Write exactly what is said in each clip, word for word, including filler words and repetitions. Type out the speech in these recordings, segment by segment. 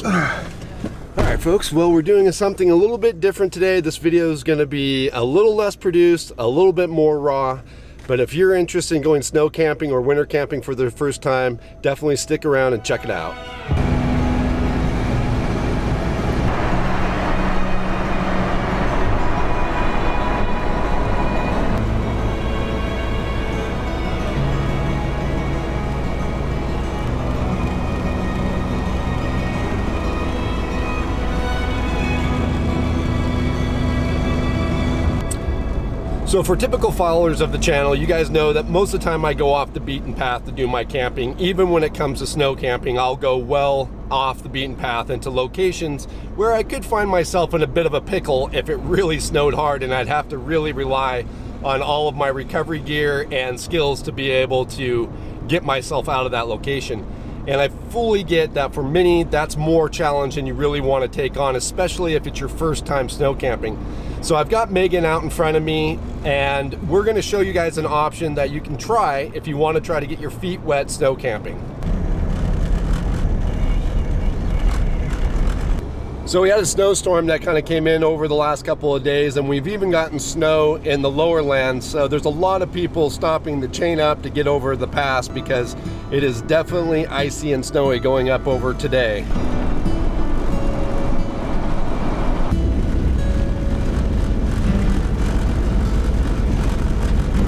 Alright folks, well we're doing something a little bit different today. This video is going to be a little less produced, a little bit more raw. But if you're interested in going snow camping or winter camping for the first time, definitely stick around and check it out. So for typical followers of the channel, you guys know that most of the time I go off the beaten path to do my camping. Even when it comes to snow camping, I'll go well off the beaten path into locations where I could find myself in a bit of a pickle if it really snowed hard and I'd have to really rely on all of my recovery gear and skills to be able to get myself out of that location. And I fully get that for many, that's more challenge than you really want to take on, especially if it's your first time snow camping. So I've got Megan out in front of me and we're going to show you guys an option that you can try if you want to try to get your feet wet snow camping. So we had a snowstorm that kind of came in over the last couple of days, and we've even gotten snow in the lower lands. So there's a lot of people stopping to chain up to get over the pass because it is definitely icy and snowy going up over today.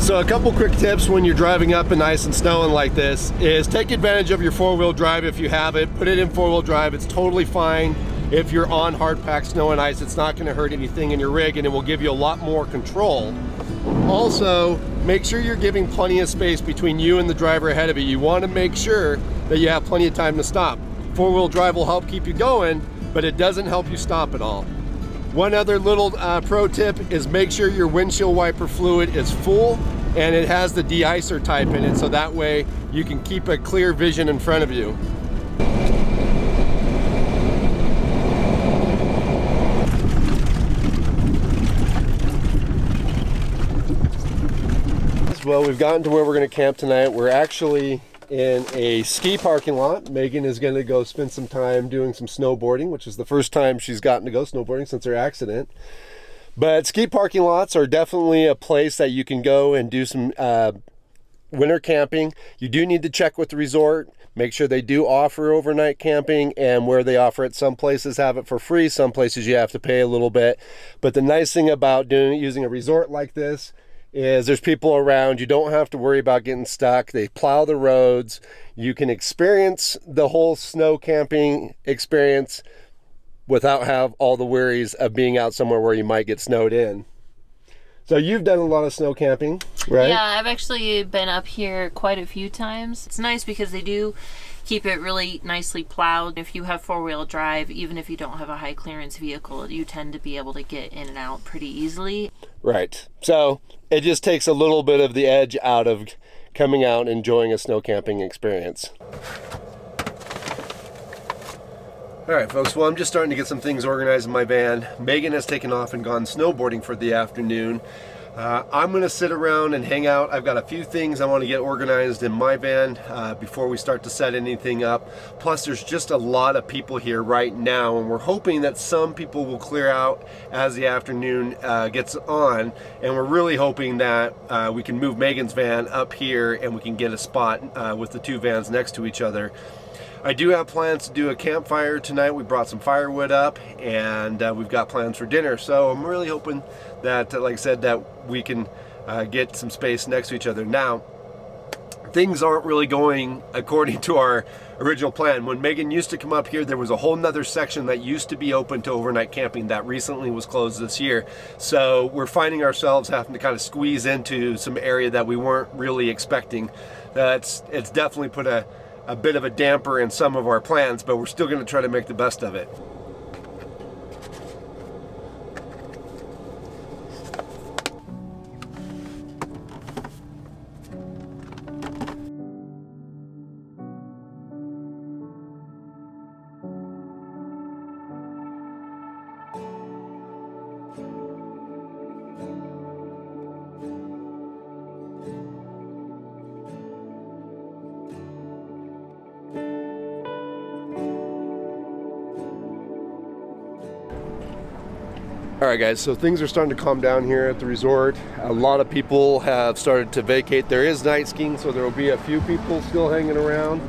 So a couple quick tips when you're driving up in ice and snowing like this is take advantage of your four-wheel drive if you have it. Put it in four-wheel drive, it's totally fine. If you're on hard packed snow and ice, it's not gonna hurt anything in your rig and it will give you a lot more control. Also, make sure you're giving plenty of space between you and the driver ahead of you. You wanna make sure that you have plenty of time to stop. Four-wheel drive will help keep you going, but it doesn't help you stop at all. One other little uh, pro tip is make sure your windshield wiper fluid is full and it has the de-icer type in it, so that way you can keep a clear vision in front of you. Well, we've gotten to where we're going to camp tonight. We're actually in a ski parking lot. Megan is going to go spend some time doing some snowboarding, which is the first time she's gotten to go snowboarding since her accident. But ski parking lots are definitely a place that you can go and do some uh, winter camping. You do need to check with the resort, make sure they do offer overnight camping, and where they offer it, some places have it for free, some places you have to pay a little bit. But the nice thing about doing using a resort like this is there's people around. You don't have to worry about getting stuck. They plow the roads. You can experience the whole snow camping experience without have all the worries of being out somewhere where you might get snowed in. So you've done a lot of snow camping, right? Yeah, I've actually been up here quite a few times. It's nice because they do keep it really nicely plowed. If you have four-wheel drive, even if you don't have a high clearance vehicle, you tend to be able to get in and out pretty easily. Right. So it just takes a little bit of the edge out of coming out and enjoying a snow camping experience. All right, folks, well, I'm just starting to get some things organized in my van. Megan has taken off and gone snowboarding for the afternoon. Uh, I'm gonna sit around and hang out. I've got a few things I wanna get organized in my van uh, before we start to set anything up. Plus, there's just a lot of people here right now, and we're hoping that some people will clear out as the afternoon uh, gets on. And we're really hoping that uh, we can move Megan's van up here and we can get a spot uh, with the two vans next to each other. I do have plans to do a campfire tonight. We brought some firewood up and uh, we've got plans for dinner. So I'm really hoping that, like I said, that we can uh, get some space next to each other. Now, things aren't really going according to our original plan. When Megan used to come up here, there was a whole nother section that used to be open to overnight camping that recently was closed this year. So we're finding ourselves having to kind of squeeze into some area that we weren't really expecting. That's, it's definitely put a a bit of a damper in some of our plans, but we're still going to try to make the best of it. All right guys, so things are starting to calm down here at the resort. A lot of people have started to vacate. There is night skiing, so there will be a few people still hanging around,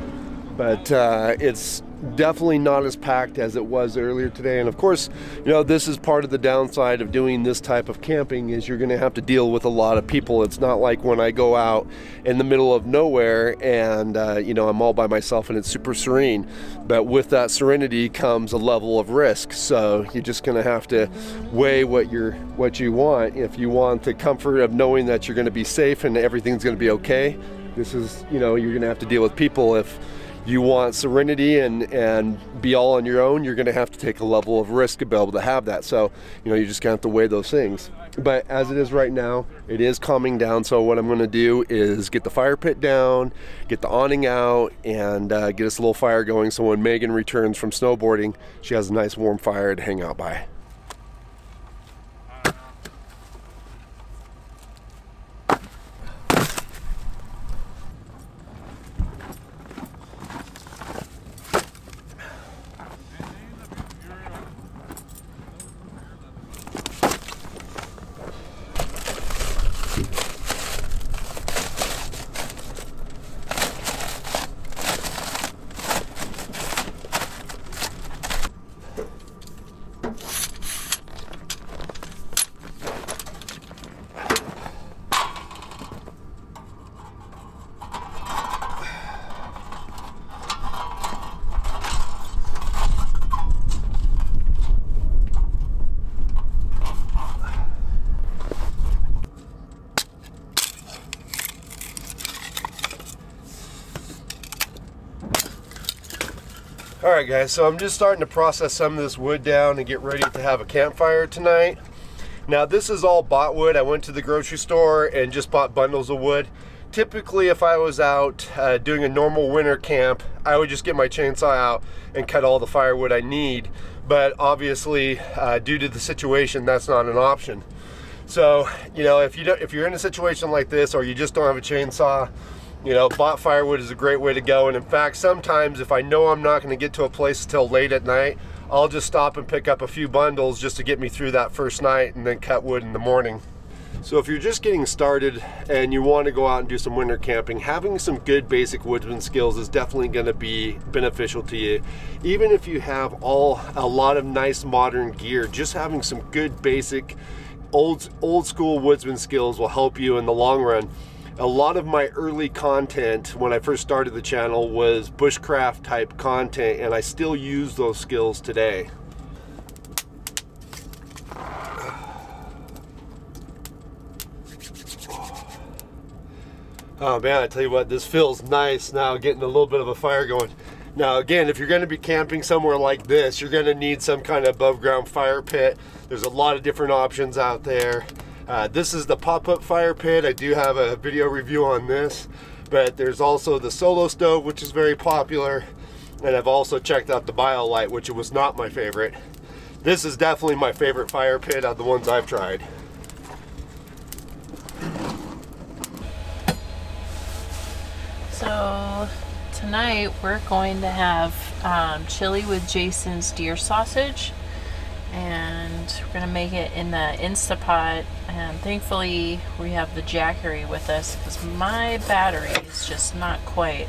but uh, it's definitely not as packed as it was earlier today. And of course, you know, this is part of the downside of doing this type of camping is you're gonna have to deal with a lot of people. It's not like when I go out in the middle of nowhere and uh, you know, I'm all by myself and it's super serene. But with that serenity comes a level of risk. So you're just gonna have to weigh what you're what you want. If you want the comfort of knowing that you're gonna be safe and everything's gonna be okay, this is, you know, you're gonna have to deal with people. If you want serenity and and be all on your own, you're gonna have to take a level of risk to be able to have that. So, you know, you just gonna have to weigh those things. But as it is right now, it is calming down. So what I'm gonna do is get the fire pit down, get the awning out, and uh, get us a little fire going. So when Megan returns from snowboarding, she has a nice warm fire to hang out by. All right guys, so I'm just starting to process some of this wood down and get ready to have a campfire tonight. Now this is all bought wood. I went to the grocery store and just bought bundles of wood. Typically if I was out uh, doing a normal winter camp, I would just get my chainsaw out and cut all the firewood I need. But obviously uh, due to the situation, that's not an option. So, you know, if, you don't, if you're in a situation like this or you just don't have a chainsaw, you know, bought firewood is a great way to go. And in fact, sometimes if I know I'm not gonna get to a place till late at night, I'll just stop and pick up a few bundles just to get me through that first night and then cut wood in the morning. So if you're just getting started and you want to go out and do some winter camping, having some good basic woodsman skills is definitely going to be beneficial to you. Even if you have all a lot of nice modern gear, just having some good basic old, old school woodsman skills will help you in the long run. A lot of my early content when I first started the channel was bushcraft type content, and I still use those skills today. Oh man, I tell you what, this feels nice now, getting a little bit of a fire going. Now again, if you're going to be camping somewhere like this, you're going to need some kind of above ground fire pit. There's a lot of different options out there. Uh, this is the pop-up fire pit. I do have a video review on this, but there's also the solo stove, which is very popular, and I've also checked out the BioLite, which was not my favorite. This is definitely my favorite fire pit out of the ones I've tried. So tonight we're going to have um, chili with Jason's deer sausage, and we're gonna make it in the Instant Pot. And thankfully we have the Jackery with us because my battery is just not quite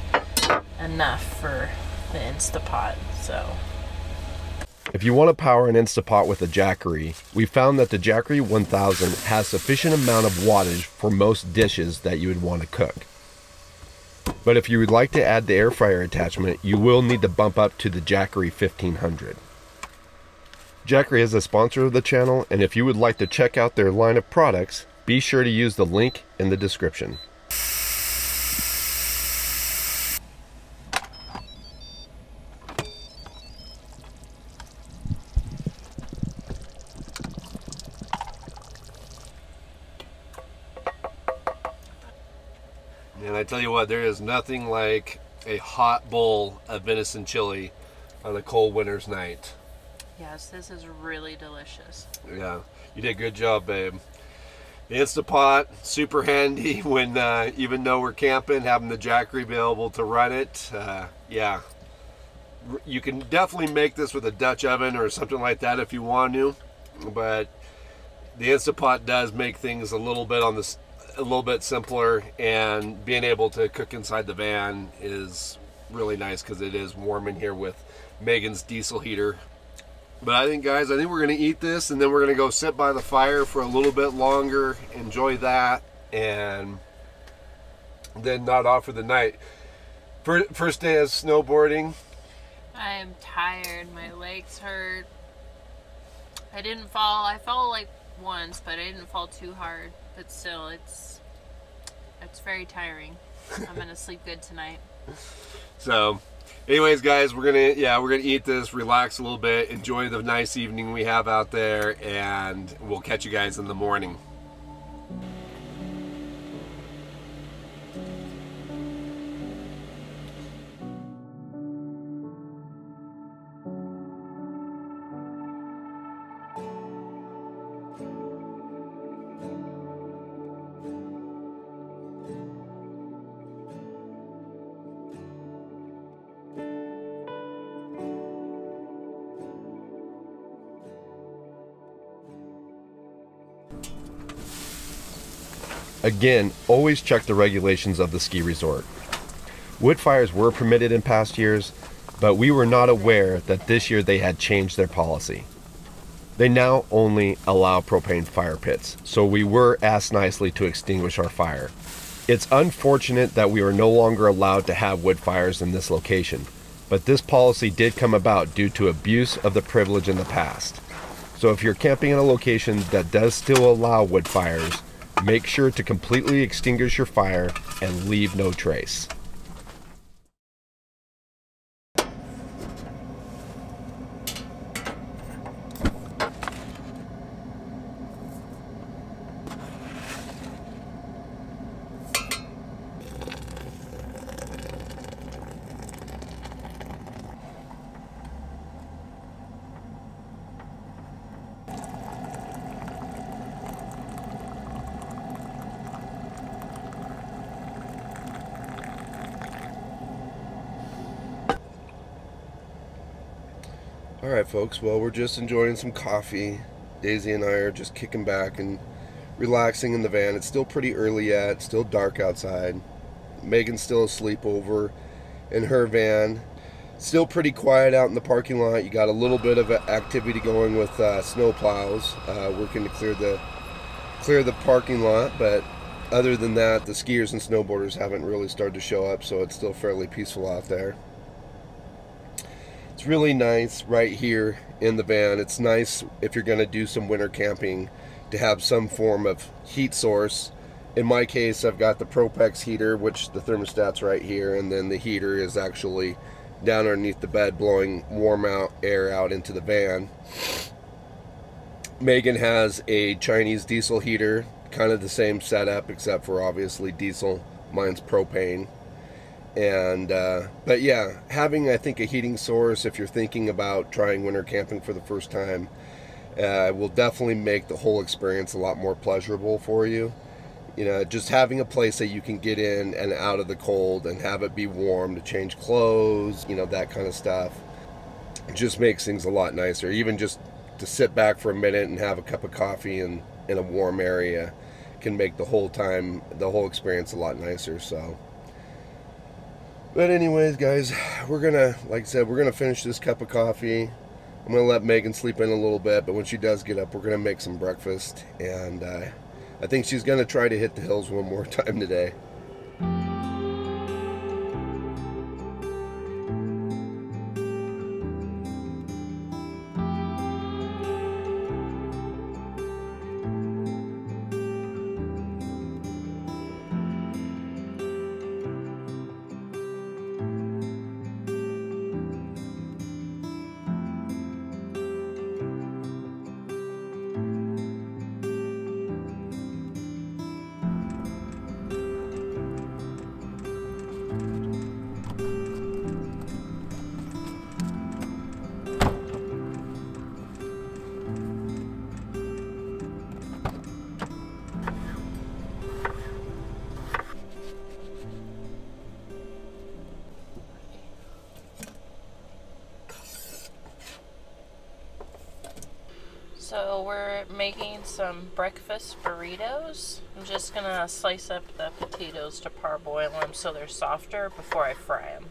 enough for the Instant Pot. So if you want to power an Instant Pot with a Jackery, we found that the Jackery one thousand has sufficient amount of wattage for most dishes that you would want to cook. But if you would like to add the air fryer attachment, you will need to bump up to the Jackery fifteen hundred. Jackery is a sponsor of the channel, and if you would like to check out their line of products, be sure to use the link in the description. And I tell you what, there is nothing like a hot bowl of venison chili on a cold winter's night. Yes, this is really delicious. Yeah, you did a good job, babe. The Instant Pot, super handy when uh, even though we're camping, having the Jackery available to run it. Uh, yeah, you can definitely make this with a Dutch oven or something like that if you want to, but the Instant Pot does make things a little bit on this a little bit simpler, and being able to cook inside the van is really nice because it is warm in here with Megan's diesel heater. But I think, guys, I think we're going to eat this, and then we're going to go sit by the fire for a little bit longer, enjoy that, and then nod off for the night. First day of snowboarding. I am tired. My legs hurt. I didn't fall. I fell like once, but I didn't fall too hard. But still, it's it's very tiring. I'm going to sleep good tonight. So... anyways, guys, we're gonna yeah we're gonna eat this, relax a little bit, enjoy the nice evening we have out there, and we'll catch you guys in the morning. Again, always check the regulations of the ski resort. Wood fires were permitted in past years, but we were not aware that this year they had changed their policy. They now only allow propane fire pits, so we were asked nicely to extinguish our fire. It's unfortunate that we were no longer allowed to have wood fires in this location, but this policy did come about due to abuse of the privilege in the past. So if you're camping in a location that does still allow wood fires, make sure to completely extinguish your fire and leave no trace. Alright folks, well, we're just enjoying some coffee. Daisy and I are just kicking back and relaxing in the van. It's still pretty early yet, it's still dark outside. Megan's still asleep over in her van. Still pretty quiet out in the parking lot. You got a little bit of activity going with uh, snow plows, uh, working to clear the, clear the parking lot, but other than that, the skiers and snowboarders haven't really started to show up, so it's still fairly peaceful out there. It's really nice right here in the van. It's nice if you're going to do some winter camping to have some form of heat source. In my case, I've got the ProPex heater, which the thermostat's right here, and then the heater is actually down underneath the bed blowing warm out air out into the van. Megan has a Chinese diesel heater, kind of the same setup except for obviously diesel. Mine's propane. And uh, but yeah, having, I think, a heating source if you're thinking about trying winter camping for the first time uh, will definitely make the whole experience a lot more pleasurable for you. You know, just having a place that you can get in and out of the cold and have it be warm to change clothes, you know, that kind of stuff, it just makes things a lot nicer. Even just to sit back for a minute and have a cup of coffee in, in a warm area can make the whole time, the whole experience a lot nicer. So. But anyways, guys, we're gonna, like I said, we're gonna finish this cup of coffee. I'm gonna let Megan sleep in a little bit, but when she does get up, we're gonna make some breakfast, and uh, I think she's gonna try to hit the hills one more time today. So we're making some breakfast burritos. I'm just gonna slice up the potatoes to parboil them so they're softer before I fry them.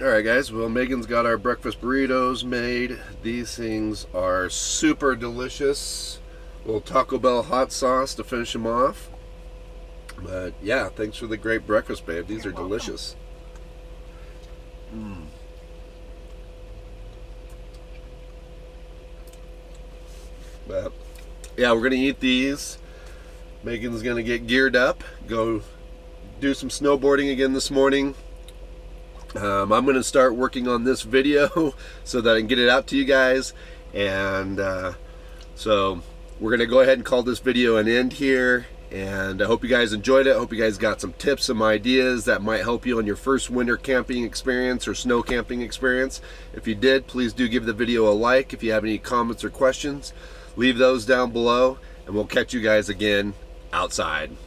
Alright guys, well Megan's got our breakfast burritos made. These things are super delicious. A little Taco Bell hot sauce to finish them off. But yeah, thanks for the great breakfast, babe. These You're are welcome. Delicious. Mm. But yeah, we're going to eat these. Megan's going to get geared up, go do some snowboarding again this morning. Um, I'm going to start working on this video so that I can get it out to you guys, and uh, so we're going to go ahead and call this video an end here, and I hope you guys enjoyed it. I hope you guys got some tips, some ideas that might help you on your first winter camping experience or snow camping experience. If you did, please do give the video a like. If you have any comments or questions, leave those down below, and we'll catch you guys again outside.